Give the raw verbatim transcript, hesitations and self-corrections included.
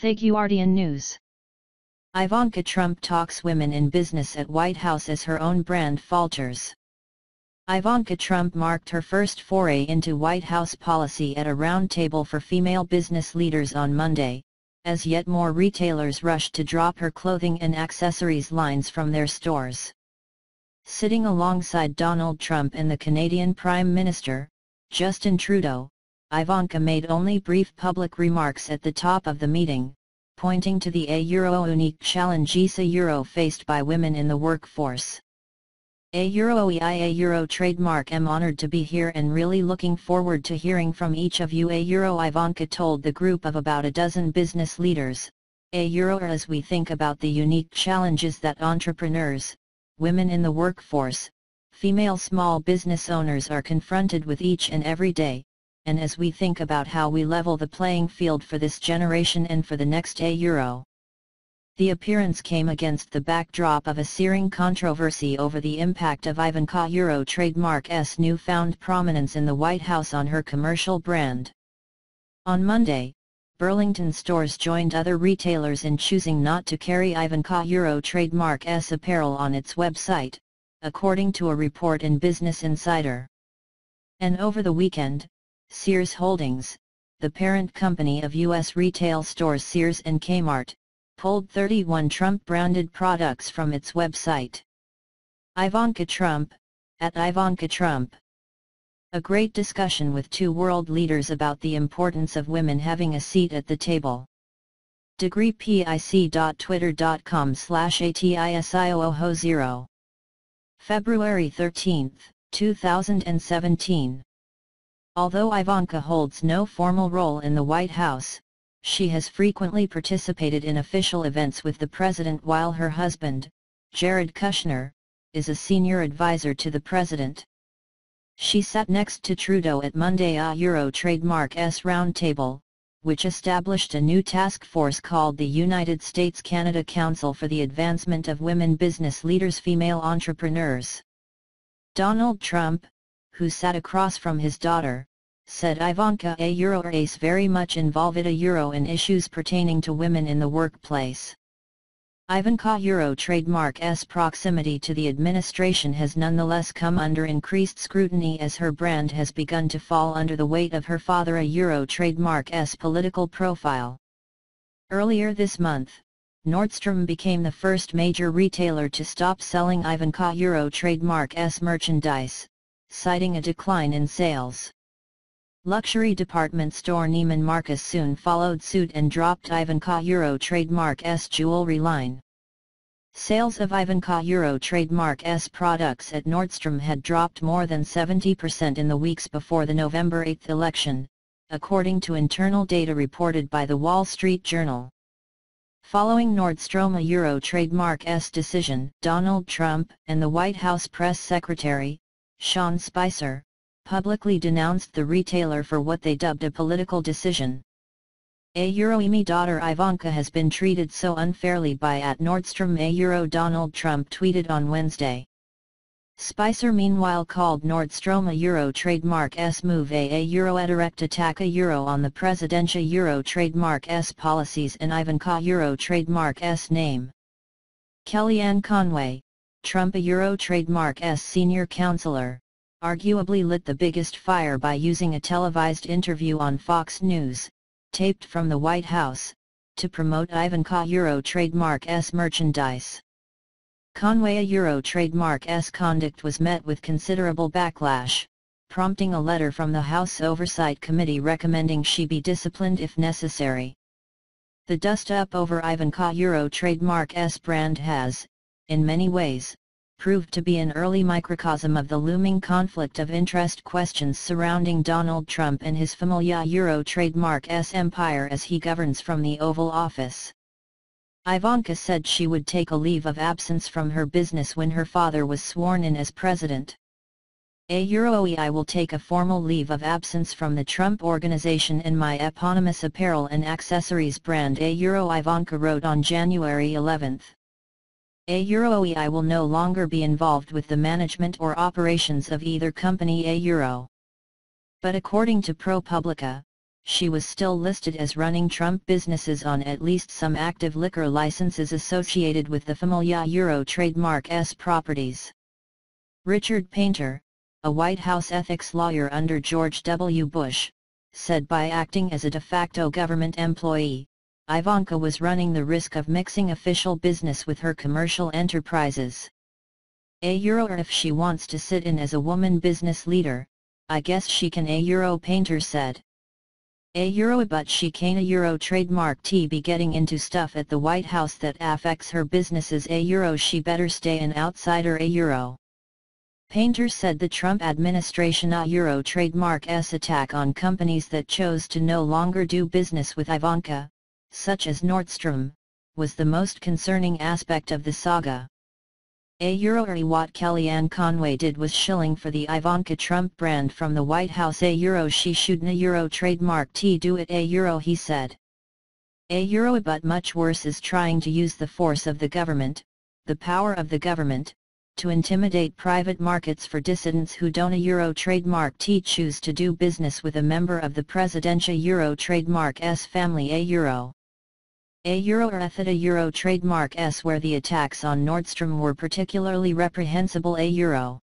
The Guardian News. Ivanka Trump talks women in business at White House as her own brand falters. Ivanka Trump marked her first foray into White House policy at a roundtable for female business leaders on Monday, as yet more retailers rushed to drop her clothing and accessories lines from their stores. Sitting alongside Donald Trump and the Canadian Prime Minister, Justin Trudeau, Ivanka made only brief public remarks at the top of the meeting, pointing to the a euro unique challenges a euro faced by women in the workforce. A euro ei a euro trademark I'm honored to be here and really looking forward to hearing from each of you a euro Ivanka told the group of about a dozen business leaders, a euro as we think about the unique challenges that entrepreneurs, women in the workforce, female small business owners are confronted with each and every day. And as we think about how we level the playing field for this generation and for the next a euro. The appearance came against the backdrop of a searing controversy over the impact of Ivanka Euro trademark's newfound prominence in the White House on her commercial brand. On Monday, Burlington stores joined other retailers in choosing not to carry Ivanka Euro trademark's apparel on its website, according to a report in Business Insider. And over the weekend, Sears Holdings, the parent company of U S retail stores Sears and Kmart, pulled thirty-one Trump-branded products from its website. Ivanka Trump, at Ivanka Trump. A great discussion with two world leaders about the importance of women having a seat at the table. degree pic dot twitter dot com slash A T I S I O O zero. February thirteenth, two thousand seventeen. Although Ivanka holds no formal role in the White House, she has frequently participated in official events with the president while her husband, Jared Kushner, is a senior advisor to the president. She sat next to Trudeau at Monday's Euro Trademark's Roundtable, which established a new task force called the United States-Canada Council for the Advancement of Women Business Leaders Female Entrepreneurs. Donald Trump, who sat across from his daughter, said Ivanka a euro is very much involved a euro in issues pertaining to women in the workplace. Ivanka Euro trademark's proximity to the administration has nonetheless come under increased scrutiny as her brand has begun to fall under the weight of her father a euro trademark's political profile. Earlier this month, Nordstrom became the first major retailer to stop selling Ivanka Euro trademark's merchandise, citing a decline in sales. Luxury department store Neiman Marcus soon followed suit and dropped Ivanka Euro trademark's jewelry line. Sales of Ivanka Euro trademark's products at Nordstrom had dropped more than seventy percent in the weeks before the November eighth election, according to internal data reported by the Wall Street Journal. Following Nordstrom Euro trademark's decision, Donald Trump and the White House press secretary, Sean Spicer, publicly denounced the retailer for what they dubbed a political decision. A euro my daughter Ivanka has been treated so unfairly by at Nordstrom a euro Donald Trump tweeted on Wednesday. Spicer meanwhile called Nordstrom a euro trademark's move a, a euro a direct attack a euro on the presidential euro trademark's policies and Ivanka euro trademark's name. Kellyanne Conway, Trump a euro trademark's senior counselor, arguably lit the biggest fire by using a televised interview on Fox News, taped from the White House, to promote Ivanka Euro trademark's merchandise. Conway Euro trademark's conduct was met with considerable backlash, prompting a letter from the House Oversight Committee recommending she be disciplined if necessary. The dust-up over Ivanka Euro trademark's brand has, in many ways, proved to be an early microcosm of the looming conflict of interest questions surrounding Donald Trump and his familia Euro trademark's empire as he governs from the Oval Office. Ivanka said she would take a leave of absence from her business when her father was sworn in as president. A euro I will take a formal leave of absence from the Trump Organization and my eponymous apparel and accessories brand a euro Ivanka wrote on January eleventh. A euro I will no longer be involved with the management or operations of either company a euro. But according to ProPublica, she was still listed as running Trump businesses on at least some active liquor licenses associated with the Familia Euro trademark's properties. Richard Painter, a White House ethics lawyer under George W. Bush, said by acting as a de facto government employee, Ivanka was running the risk of mixing official business with her commercial enterprises. A euro if she wants to sit in as a woman business leader, I guess she can a euro, Painter said. A euro but she can a euro trademark t be getting into stuff at the White House that affects her businesses a euro she better stay an outsider a euro. Painter said the Trump administration a euro trademark's attack on companies that chose to no longer do business with Ivanka, such as Nordstrom, was the most concerning aspect of the saga. A euro what Kellyanne Conway did was shilling for the Ivanka Trump brand from the White House a euro she shouldn't a euro trademark t do it a euro, he said. A euro but much worse is trying to use the force of the government, the power of the government, to intimidate private markets for dissidents who don't a euro trademark t choose to do business with a member of the presidential euro trademark's family a euro. A euro eth a euro trademark s where the attacks on Nordstrom were particularly reprehensible a euro.